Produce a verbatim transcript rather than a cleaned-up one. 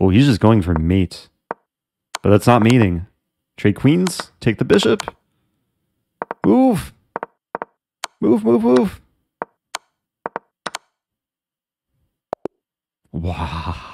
Oh, he's just going for mate. But that's not mating. Trade queens. Take the bishop. Move. Move, move, move. Wow.